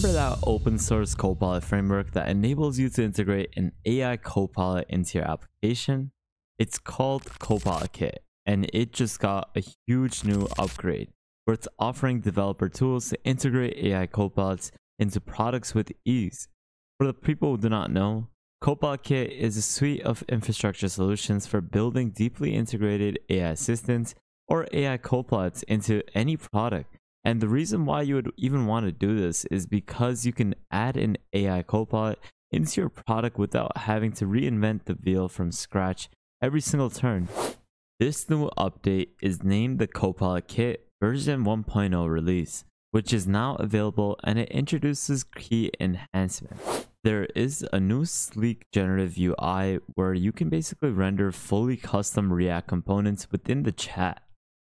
Remember that open source Copilot framework that enables you to integrate an AI Copilot into your application? It's called CopilotKit, and it just got a huge new upgrade where it's offering developer tools to integrate AI Copilots into products with ease. For the people who do not know, CopilotKit is a suite of infrastructure solutions for building deeply integrated AI assistants or AI Copilots into any product. And the reason why you would even want to do this is because you can add an AI Copilot into your product without having to reinvent the wheel from scratch every single turn. This new update is named the CopilotKit version 1.0 release, which is now available, and it introduces key enhancements. There is a new sleek generative UI where you can basically render fully custom React components within the chat.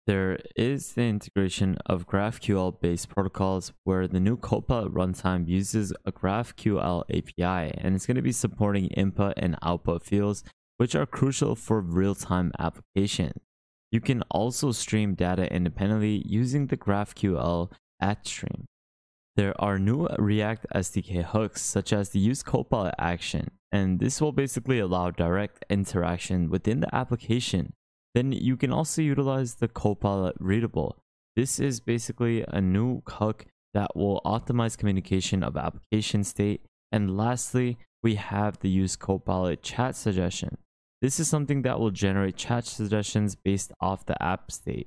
There is the integration of GraphQL based protocols where the new Copilot runtime uses a GraphQL API, and it's going to be supporting input and output fields, which are crucial for real-time applications. You can also stream data independently using the GraphQL at stream. There are new React SDK hooks, such as the use Copilot action, and this will basically allow direct interaction within the application. Then you can also utilize the Copilot readable. This is basically a new hook that will optimize communication of application state. And lastly, we have the use Copilot chat suggestion. This is something that will generate chat suggestions based off the app state.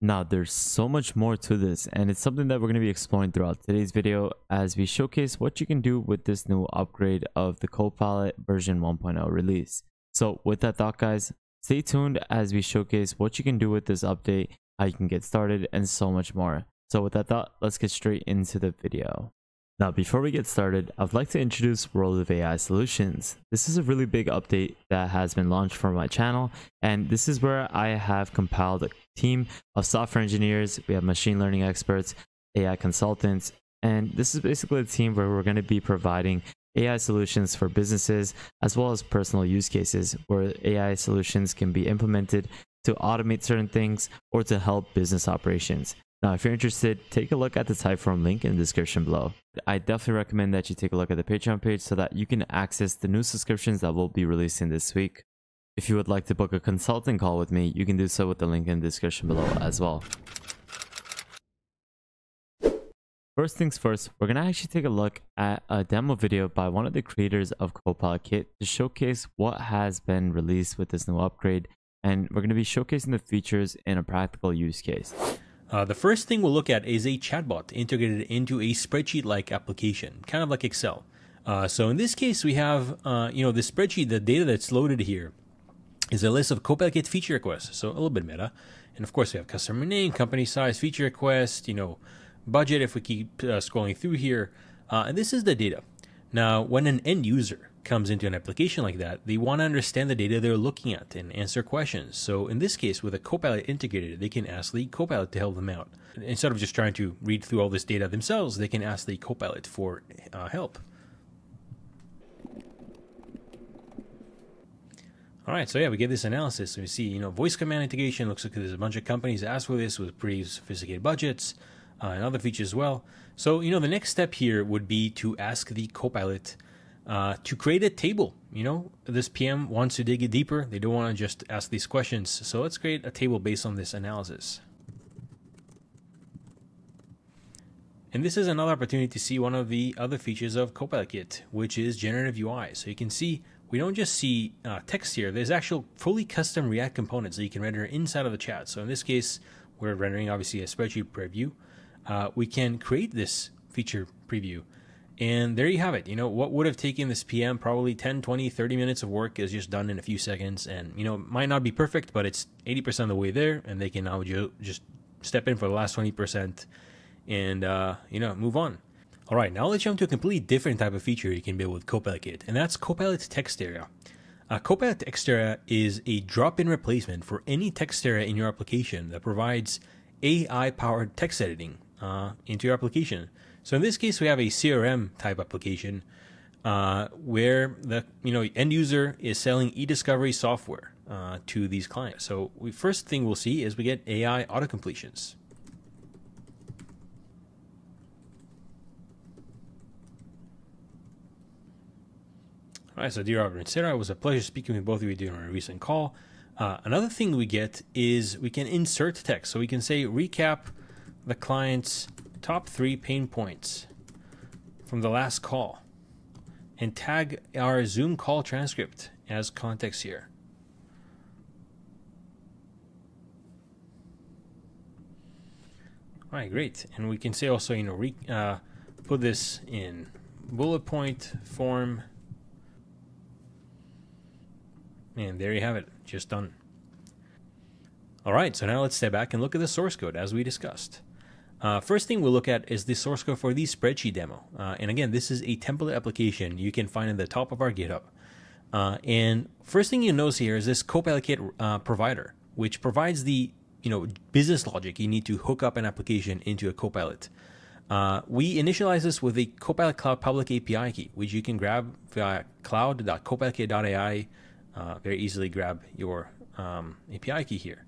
Now, there's so much more to this, and it's something that we're going to be exploring throughout today's video as we showcase what you can do with this new upgrade of the Copilot version 1.0 release. So with that thought, guys, stay tuned as we showcase what you can do with this update, how you can get started, and so much more. So with that thought, let's get straight into the video. Now, before we get started, I'd like to introduce World of AI Solutions. This is a really big update that has been launched for my channel, and this is where I have compiled a team of software engineers. We have machine learning experts, AI consultants, and this is basically a team where we're going to be providing AI solutions for businesses as well as personal use cases, where AI solutions can be implemented to automate certain things or to help business operations. Now, if you're interested, take a look at the Typeform link in the description below. I definitely recommend that you take a look at the Patreon page so that you can access the new subscriptions that we'll be releasing this week. If you would like to book a consulting call with me, you can do so with the link in the description below as well. First things first, we're going to actually take a look at a demo video by one of the creators of CopilotKit to showcase what has been released with this new upgrade, and we're going to be showcasing the features in a practical use case. The first thing we'll look at is a chatbot integrated into a spreadsheet-like application, kind of like Excel. So in this case, we have, the spreadsheet, the data that's loaded here is a list of CopilotKit feature requests, so a little bit meta. And of course, we have customer name, company size, feature request, budget if we keep scrolling through here, and this is the data. Now, when an end user comes into an application like that, they want to understand the data they're looking at and answer questions. So in this case, with a Copilot integrated, they can ask the Copilot to help them out. Instead of just trying to read through all this data themselves, they can ask the Copilot for help. All right, so yeah, we get this analysis. So we see, voice command integration. Looks like there's a bunch of companies asked for this with pretty sophisticated budgets. And other features as well. So, the next step here would be to ask the Copilot to create a table. This PM wants to dig deeper. They don't want to just ask these questions. So let's create a table based on this analysis. And this is another opportunity to see one of the other features of CopilotKit, which is generative UI. So you can see, we don't just see text here. There's actual fully custom React components that you can render inside of the chat. So in this case, we're rendering obviously a spreadsheet preview. We can create this feature preview, and there you have it. What would have taken this PM probably 10, 20, 30 minutes of work is just done in a few seconds, and it might not be perfect, but it's 80% of the way there, and they can now just step in for the last 20% and move on. All right, now let's jump to a completely different type of feature you can build with CopilotKit, and that's Copilot Text Area. Copilot Text Area is a drop-in replacement for any text area in your application that provides AI-powered text editing into your application. So in this case, we have a CRM type application where the end user is selling e-discovery software to these clients. So the first thing we'll see is we get AI auto completions. All right, so dear Robert and Sarah, it was a pleasure speaking with both of you during our recent call. Another thing we get is we can insert text. So we can say, recap the client's top 3 pain points from the last call and tag our Zoom call transcript as context here. All right, great. And we can say also, you know, put this in bullet point form. And there you have it, just done. All right, so now let's step back and look at the source code as we discussed. First thing we'll look at is the source code for the spreadsheet demo. And again, this is a template application you can find at the top of our GitHub. And first thing you notice here is this CopilotKit provider, which provides the business logic you need to hook up an application into a Copilot. We initialize this with a Copilot Cloud public API key, which you can grab via cloud.copilotkit.ai. Very easily grab your API key here.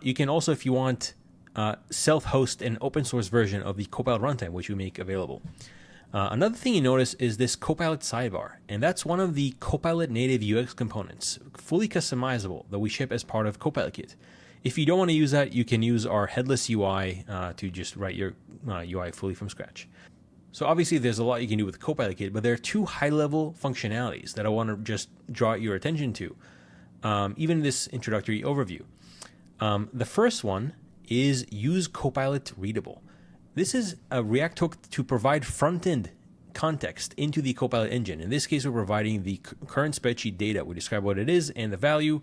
You can also, if you want, self-host an open source version of the Copilot runtime, which we make available. Another thing you notice is this Copilot sidebar, and that's one of the Copilot native UX components, fully customizable, that we ship as part of CopilotKit. If you don't want to use that, you can use our headless UI to just write your UI fully from scratch. So obviously there's a lot you can do with CopilotKit, but there are 2 high-level functionalities that I want to just draw your attention to, even this introductory overview. The first one is use Copilot readable. This is a React hook to provide front-end context into the Copilot engine. In this case, we're providing the current spreadsheet data. We describe what it is and the value.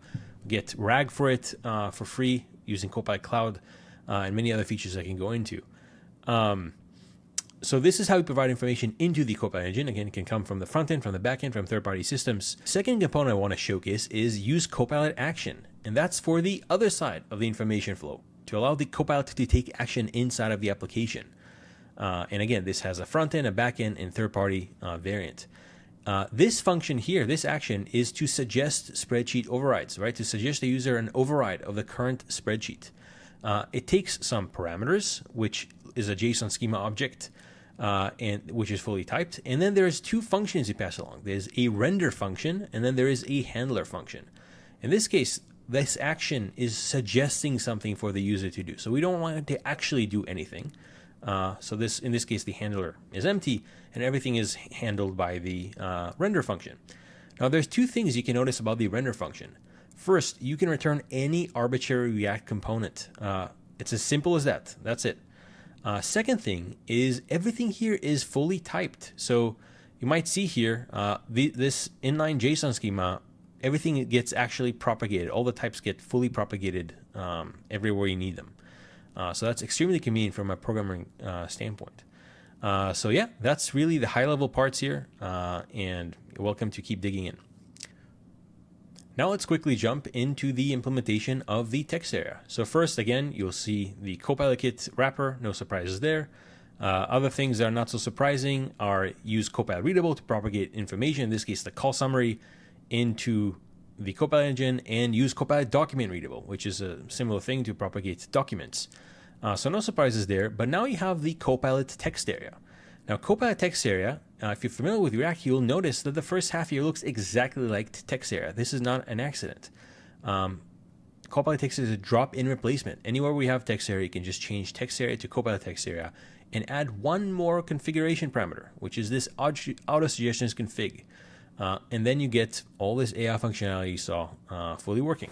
Get RAG for it for free using Copilot Cloud and many other features I can go into. So this is how we provide information into the Copilot engine. Again, it can come from the front end, from the back end, from third-party systems. Second component I want to showcase is use Copilot action, and that's for the other side of the information flow to allow the Copilot to take action inside of the application. And again, this has a front end, a back end, and third-party variant. This function here, this action, is to suggest spreadsheet overrides, right? To suggest the user an override of the current spreadsheet. It takes some parameters, which is a JSON schema object, and which is fully typed. And then there's 2 functions you pass along. There's a render function, and then there is a handler function. In this case, this action is suggesting something for the user to do. So we don't want it to actually do anything. So this, in this case, the handler is empty and everything is handled by the render function. Now there's 2 things you can notice about the render function. First, you can return any arbitrary React component. It's as simple as that. That's it. Second thing is everything here is fully typed. So you might see here, this inline JSON schema, everything gets actually propagated. All the types get fully propagated everywhere you need them. So that's extremely convenient from a programming standpoint. So yeah, that's really the high-level parts here, and you're welcome to keep digging in. Now let's quickly jump into the implementation of the text area. So first, again, you'll see the CopilotKit wrapper, no surprises there. Other things that are not so surprising are use Copilot readable to propagate information, in this case the call summary, into the Copilot engine, and use Copilot document readable, which is a similar thing to propagate documents. So no surprises there, but now you have the Copilot text area. Now Copilot text area, if you're familiar with React, you'll notice that the first half here looks exactly like text area. This is not an accident. Copilot text is a drop-in replacement. Anywhere we have text area, you can just change text area to Copilot text area and add one more configuration parameter, which is this auto suggestions config. And then you get all this AI functionality you saw fully working.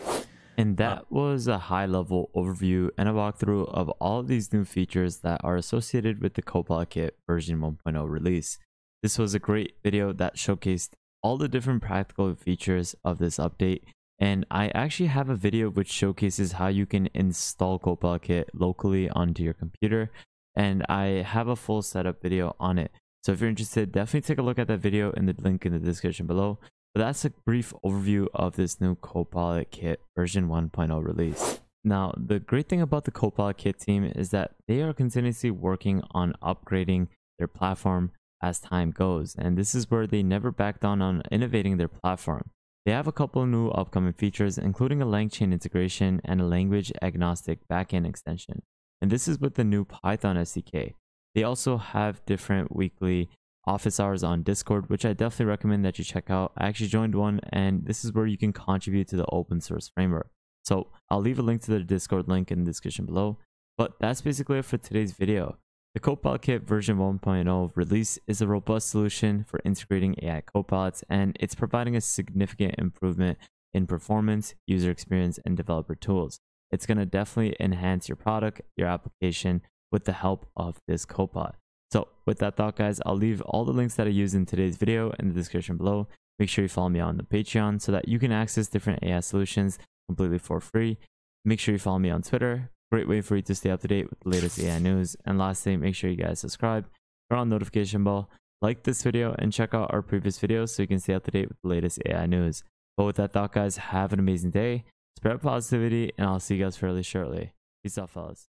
And that was a high-level overview and a walkthrough of all of these new features that are associated with the CopilotKit version 1.0 release. This was a great video that showcased all the different practical features of this update. And I actually have a video which showcases how you can install CopilotKit locally onto your computer. And I have a full setup video on it. So if you're interested, definitely take a look at that video in the link in the description below. But that's a brief overview of this new CopilotKit version 1.0 release. Now, the great thing about the CopilotKit team is that they are continuously working on upgrading their platform as time goes. And this is where they never back down on innovating their platform. They have a couple of new upcoming features, including a LangChain integration and a language agnostic backend extension. And this is with the new Python SDK. They also have different weekly office hours on Discord, which I definitely recommend that you check out. I actually joined one, and this is where you can contribute to the open source framework. So I'll leave a link to the Discord link in the description below. But that's basically it for today's video. The CopilotKit version 1.0 release is a robust solution for integrating AI copilots, and it's providing a significant improvement in performance, user experience, and developer tools. It's going to definitely enhance your product, your application, with the help of this copilot. So with that thought, guys, I'll leave all the links that I used in today's video in the description below. Make sure you follow me on the Patreon so that you can access different AI solutions completely for free. Make sure you follow me on Twitter. Great way for you to stay up to date with the latest AI news. And lastly, make sure you guys subscribe, turn on the notification bell, like this video, and check out our previous videos so you can stay up to date with the latest AI news. But with that thought, guys, have an amazing day. Spread positivity, and I'll see you guys fairly shortly. Peace out, fellas.